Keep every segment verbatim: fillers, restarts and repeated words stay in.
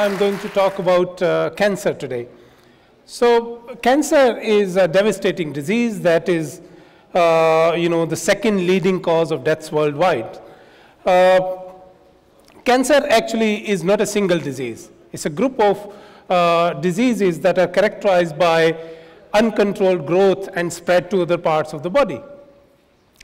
I'm going to talk about uh, cancer today. So cancer is a devastating disease that is, uh, you know, the second leading cause of deaths worldwide. Uh, cancer actually is not a single disease. It's a group of uh, diseases that are characterized by uncontrolled growth and spread to other parts of the body.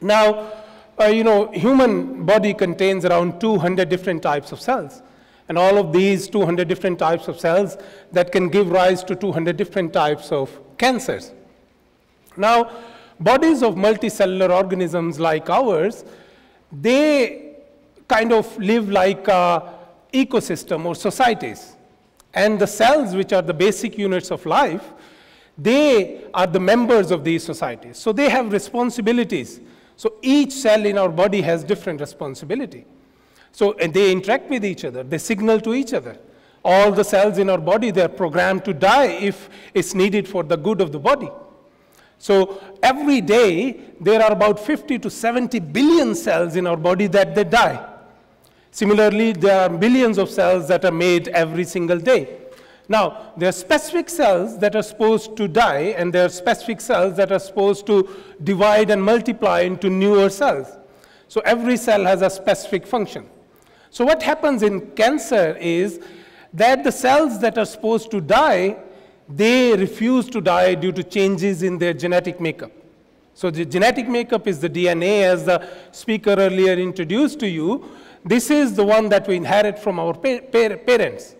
Now, uh, you know, human body contains around two hundred different types of cells. And all of these two hundred different types of cells that can give rise to two hundred different types of cancers. Now, bodies of multicellular organisms like ours, they kind of live like a ecosystem or societies. And the cells, which are the basic units of life, they are the members of these societies. So they have responsibilities. So each cell in our body has different responsibility. So and they interact with each other. They signal to each other. All the cells in our body, they are programmed to die if it's needed for the good of the body. So every day, there are about fifty to seventy billion cells in our body that they die. Similarly, there are billions of cells that are made every single day. Now, there are specific cells that are supposed to die, and there are specific cells that are supposed to divide and multiply into newer cells. So every cell has a specific function. So what happens in cancer is that the cells that are supposed to die, they refuse to die due to changes in their genetic makeup. So the genetic makeup is the D N A, as the speaker earlier introduced to you. This is the one that we inherit from our pa- pa- parents.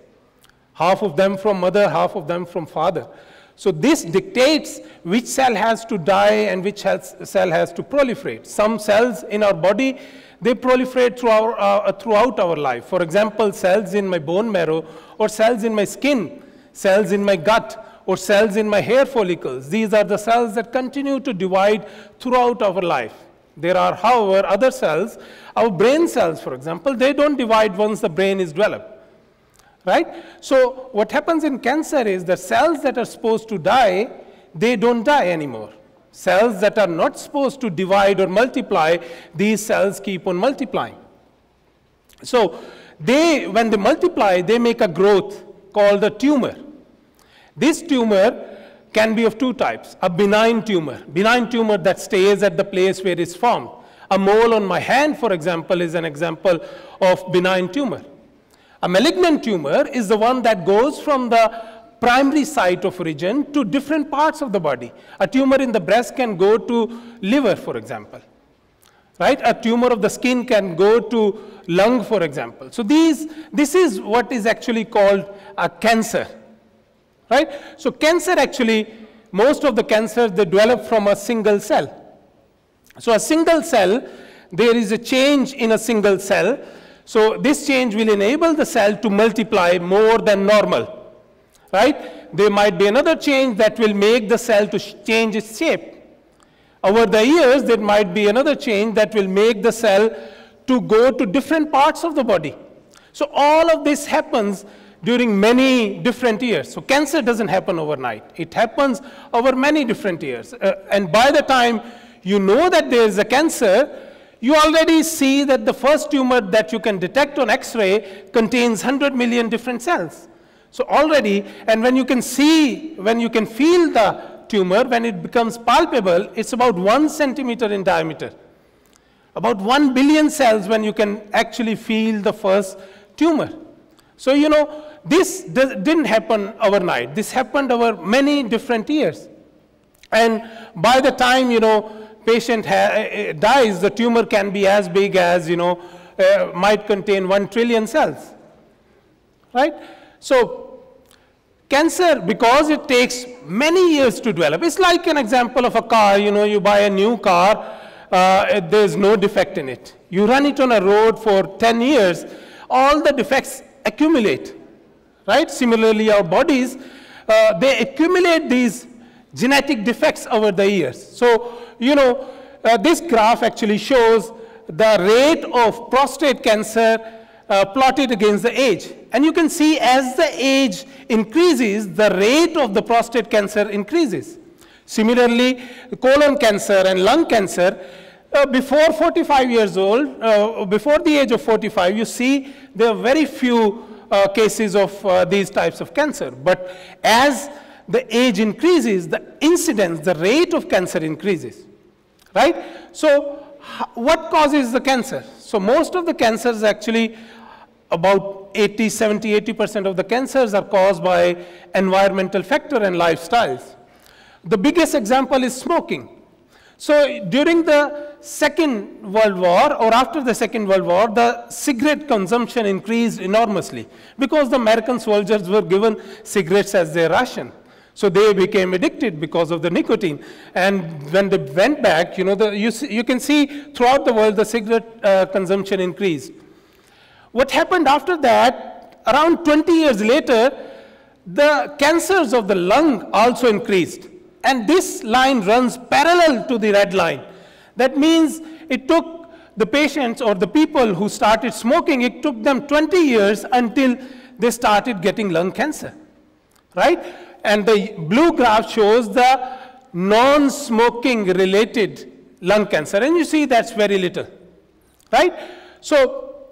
Half of them from mother, half of them from father. So this dictates which cell has to die and which cell has to proliferate. Some cells in our body, they proliferate through our, uh, throughout our life. For example, cells in my bone marrow, or cells in my skin, cells in my gut, or cells in my hair follicles. These are the cells that continue to divide throughout our life. There are, however, other cells, our brain cells, for example, they don't divide once the brain is developed. Right? So what happens in cancer is the cells that are supposed to die, they don't die anymore. Cells that are not supposed to divide or multiply, these cells keep on multiplying. So they, when they multiply, they make a growth called a tumor. This tumor can be of two types, a benign tumor. Benign tumor that stays at the place where it's formed. A mole on my hand, for example, is an example of benign tumor. A malignant tumor is the one that goes from the primary site of origin to different parts of the body. A tumor in the breast can go to liver, for example. Right? A tumor of the skin can go to lung, for example. So these, this is what is actually called a cancer. Right? So cancer actually, most of the cancers, they develop from a single cell. So a single cell, there is a change in a single cell. So this change will enable the cell to multiply more than normal, right? There might be another change that will make the cell to change its shape. Over the years, there might be another change that will make the cell to go to different parts of the body. So all of this happens during many different years. So cancer doesn't happen overnight. It happens over many different years. Uh, and by the time you know that there is a cancer, you already see that the first tumor that you can detect on X-ray contains one hundred million different cells. So already, and when you can see, when you can feel the tumor, when it becomes palpable, it's about one centimeter in diameter. About one billion cells when you can actually feel the first tumor. So, you know, this didn't happen overnight. This happened over many different years. And by the time, you know, patient ha dies, the tumor can be as big as, you know, uh, might contain one trillion cells, right? So cancer, because it takes many years to develop, it's like an example of a car. You know, you buy a new car, uh, there's no defect in it. You run it on a road for ten years, all the defects accumulate, right? Similarly, our bodies, uh, they accumulate these genetic defects over the years. So, you know, uh, this graph actually shows the rate of prostate cancer uh, plotted against the age. And you can see as the age increases, the rate of the prostate cancer increases. Similarly, colon cancer and lung cancer, uh, before forty-five years old, uh, before the age of forty-five, you see there are very few uh, cases of uh, these types of cancer. But as the age increases, the incidence, the rate of cancer increases, right? So what causes the cancer? So most of the cancers, actually about eighty, seventy, eighty percent of the cancers are caused by environmental factor and lifestyles. The biggest example is smoking. So during the Second World War, or after the Second World War, the cigarette consumption increased enormously because the American soldiers were given cigarettes as their ration. So they became addicted because of the nicotine. And when they went back, you know, the, you, see, you can see throughout the world the cigarette uh, consumption increased. What happened after that, around twenty years later, the cancers of the lung also increased. And this line runs parallel to the red line. That means it took the patients or the people who started smoking, it took them twenty years until they started getting lung cancer, right? And the blue graph shows the non-smoking related lung cancer. And you see that's very little, right? So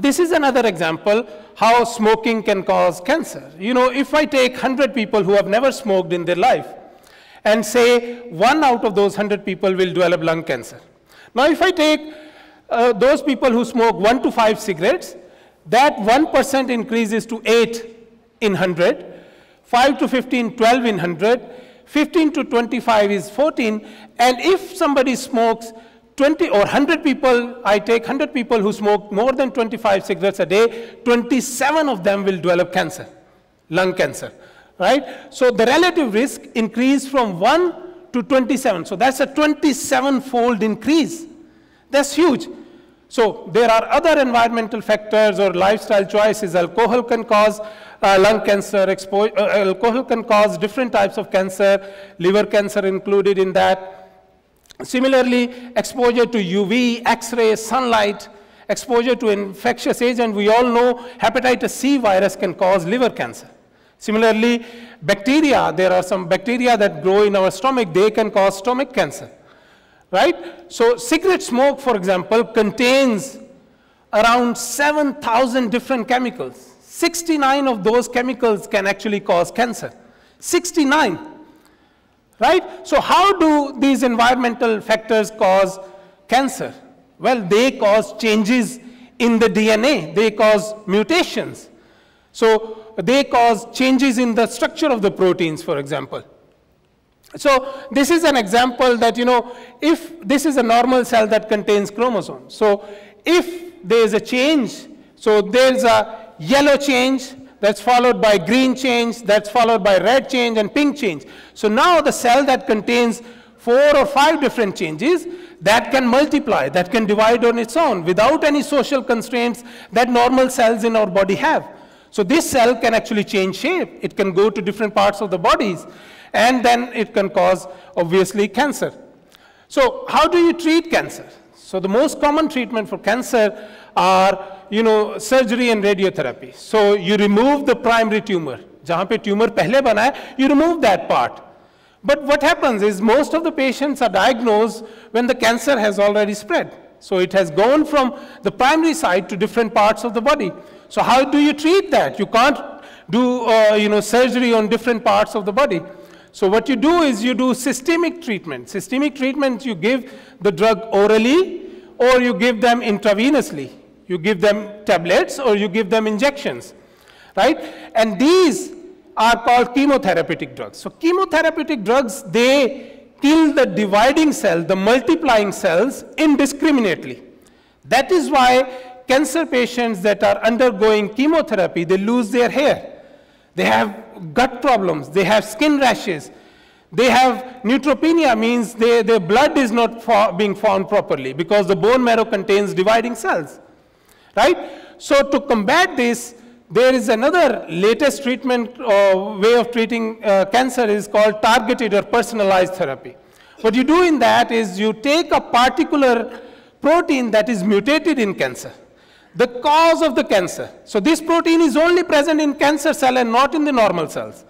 this is another example how smoking can cause cancer. You know, if I take one hundred people who have never smoked in their life and say one out of those one hundred people will develop lung cancer. Now, if I take uh, those people who smoke one to five cigarettes, that one percent increases to eight in one hundred, five to fifteen, twelve in one hundred, fifteen to twenty-five is fourteen, and if somebody smokes twenty or one hundred people, I take one hundred people who smoke more than twenty-five cigarettes a day, twenty-seven of them will develop cancer, lung cancer, right? So the relative risk increased from one to twenty-seven. So that's a twenty-seven fold increase. That's huge. So there are other environmental factors or lifestyle choices. Alcohol can cause uh, lung cancer, expo uh, alcohol can cause different types of cancer, liver cancer included in that. Similarly, exposure to U V, X-ray, sunlight, exposure to infectious agent, we all know hepatitis C virus can cause liver cancer. Similarly, bacteria, there are some bacteria that grow in our stomach, they can cause stomach cancer, right? So cigarette smoke, for example, contains around seven thousand different chemicals. sixty-nine of those chemicals can actually cause cancer, sixty-nine. Right? So how do these environmental factors cause cancer? Well, they cause changes in the D N A. They cause mutations. So they cause changes in the structure of the proteins, for example. So this is an example that, you know, if this is a normal cell that contains chromosomes. So if there is a change, so there is a yellow change, that's followed by green change, that's followed by red change and pink change. So now the cell that contains four or five different changes, that can multiply, that can divide on its own without any social constraints that normal cells in our body have. So this cell can actually change shape, it can go to different parts of the bodies, and then it can cause, obviously, cancer. So how do you treat cancer? So the most common treatment for cancer are, you know, surgery and radiotherapy. So you remove the primary tumor. Jahan pe tumor pehle bana hai, you remove that part. But what happens is most of the patients are diagnosed when the cancer has already spread. So it has gone from the primary site to different parts of the body. So how do you treat that? You can't do, uh, you know, surgery on different parts of the body. So what you do is you do systemic treatment. Systemic treatment, you give the drug orally or you give them intravenously. You give them tablets or you give them injections, right? And these are called chemotherapeutic drugs. So chemotherapeutic drugs, they kill the dividing cell, the multiplying cells indiscriminately. That is why cancer patients that are undergoing chemotherapy, they lose their hair. They have gut problems. They have skin rashes. They have neutropenia, means they, their blood is not for being formed properly because the bone marrow contains dividing cells. Right? So to combat this, there is another latest treatment or way of treating uh, cancer is called targeted or personalized therapy. What you do in that is you take a particular protein that is mutated in cancer, the cause of the cancer. So this protein is only present in cancer cell and not in the normal cells.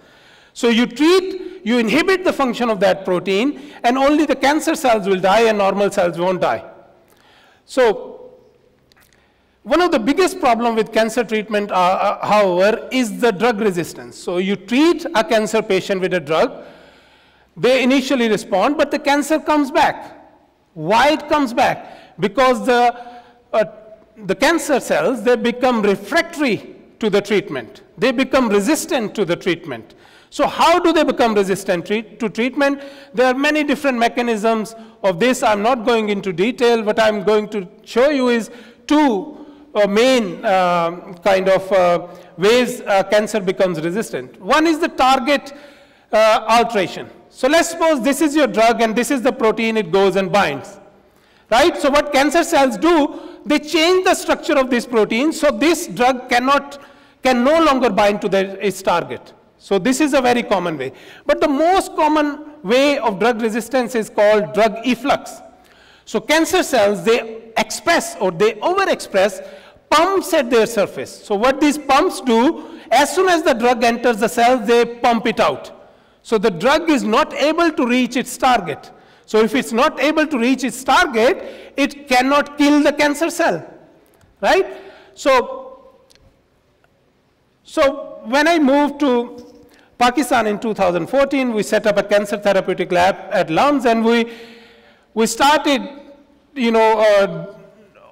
So you treat, you inhibit the function of that protein and only the cancer cells will die and normal cells won't die. So One of the biggest problem with cancer treatment, uh, uh, however, is the drug resistance. So you treat a cancer patient with a drug, they initially respond, but the cancer comes back. Why it comes back? Because the, uh, the cancer cells, they become refractory to the treatment. They become resistant to the treatment. So how do they become resistant to treatment? There are many different mechanisms of this. I'm not going into detail. What I'm going to show you is two uh, main uh, kind of uh, ways uh, cancer becomes resistant. One is the target uh, alteration. So let's suppose this is your drug and this is the protein it goes and binds, right? So what cancer cells do, they change the structure of this protein so this drug cannot, can no longer bind to the, its target. So this is a very common way. But the most common way of drug resistance is called drug efflux. So cancer cells, they express or they overexpress pumps at their surface. So what these pumps do, as soon as the drug enters the cell, they pump it out. So the drug is not able to reach its target. So if it's not able to reach its target, it cannot kill the cancer cell, right? So, so when I moved to Pakistan in two thousand fourteen, we set up a cancer therapeutic lab at LUMS, and we, we started, you know, uh,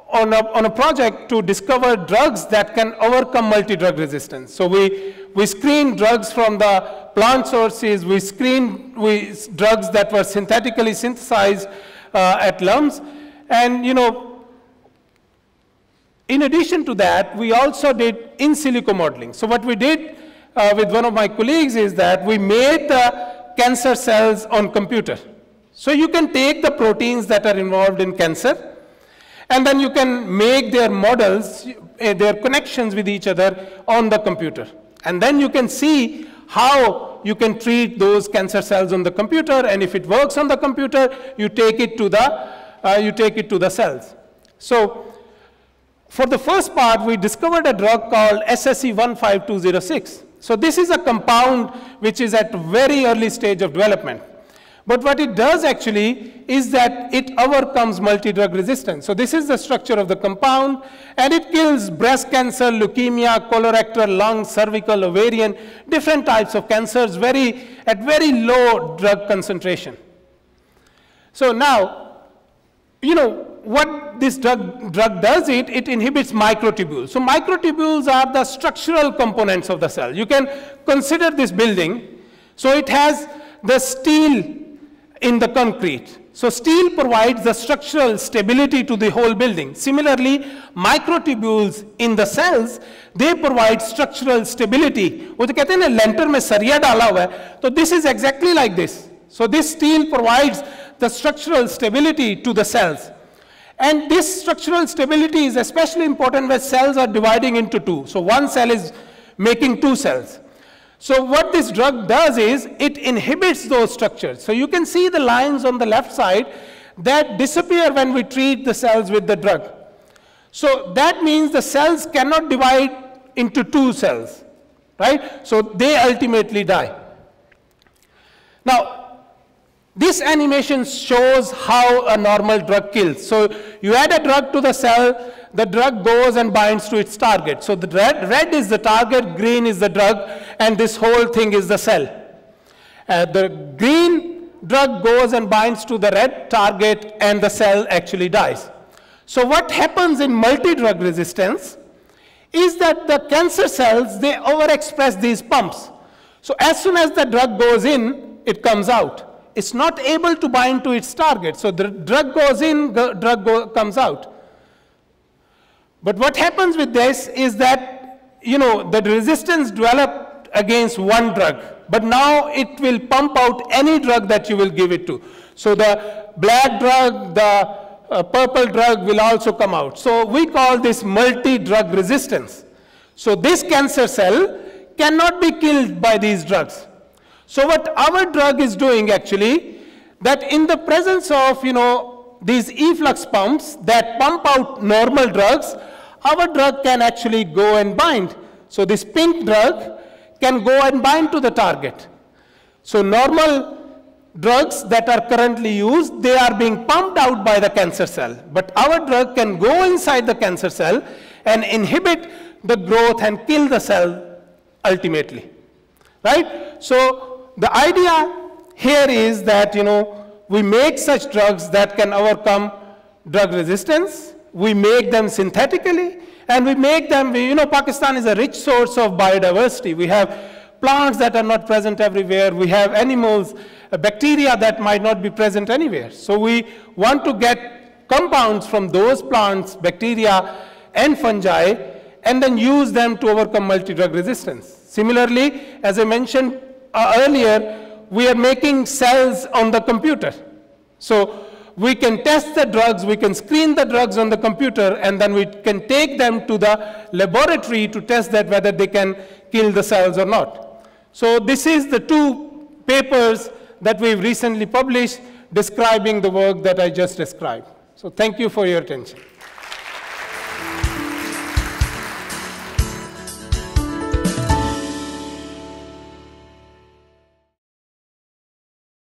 on, a, on a project to discover drugs that can overcome multi-drug resistance. So we, we screened drugs from the plant sources, we screened we, drugs that were synthetically synthesized uh, at LUMS, and, you know, in addition to that, we also did in silico modeling. So what we did Uh, with one of my colleagues is that we made the cancer cells on computer. So you can take the proteins that are involved in cancer, and then you can make their models, uh, their connections with each other on the computer. And then you can see how you can treat those cancer cells on the computer, and if it works on the computer, you take it to the, uh, you take it to the cells. So for the first part, we discovered a drug called S S C one five two zero six. So this is a compound which is at very early stage of development. But what it does actually is that it overcomes multi-drug resistance. So this is the structure of the compound, and it kills breast cancer, leukemia, colorectal, lung, cervical, ovarian, different types of cancers very, at very low drug concentration. So now, you know, what this drug, drug does, it, it inhibits microtubules. So microtubules are the structural components of the cell. You can consider this building. So it has the steel in the concrete. So steel provides the structural stability to the whole building. Similarly, microtubules in the cells, they provide structural stability. So this is exactly like this. So this steel provides the structural stability to the cells. And this structural stability is especially important when cells are dividing into two. So one cell is making two cells. So what this drug does is it inhibits those structures. So you can see the lines on the left side that disappear when we treat the cells with the drug. So that means the cells cannot divide into two cells, right? So they ultimately die. Now, this animation shows how a normal drug kills. So you add a drug to the cell, the drug goes and binds to its target. So the red, red is the target, green is the drug, and this whole thing is the cell. Uh, the green drug goes and binds to the red target, and the cell actually dies. So what happens in multi-drug resistance is that the cancer cells, they overexpress these pumps. So as soon as the drug goes in, it comes out. It's not able to bind to its target. So the drug goes in, the drug go, comes out. But what happens with this is that, you know, the resistance developed against one drug, but now it will pump out any drug that you will give it to. So the black drug, the uh, purple drug will also come out. So we call this multi-drug resistance. So this cancer cell cannot be killed by these drugs. So what our drug is doing actually, that in the presence of, you know, these efflux pumps that pump out normal drugs, our drug can actually go and bind. So this pink drug can go and bind to the target. So normal drugs that are currently used, they are being pumped out by the cancer cell. But our drug can go inside the cancer cell and inhibit the growth and kill the cell ultimately, right? So the idea here is that, you know, we make such drugs that can overcome drug resistance. We make them synthetically, and we make them, you know, Pakistan is a rich source of biodiversity. We have plants that are not present everywhere. We have animals, bacteria that might not be present anywhere. So we want to get compounds from those plants, bacteria, and fungi, and then use them to overcome multi-drug resistance. Similarly, as I mentioned earlier, we are making cells on the computer. So we can test the drugs, we can screen the drugs on the computer, and then we can take them to the laboratory to test that whether they can kill the cells or not. So this is the two papers that we've recently published describing the work that I just described. So thank you for your attention.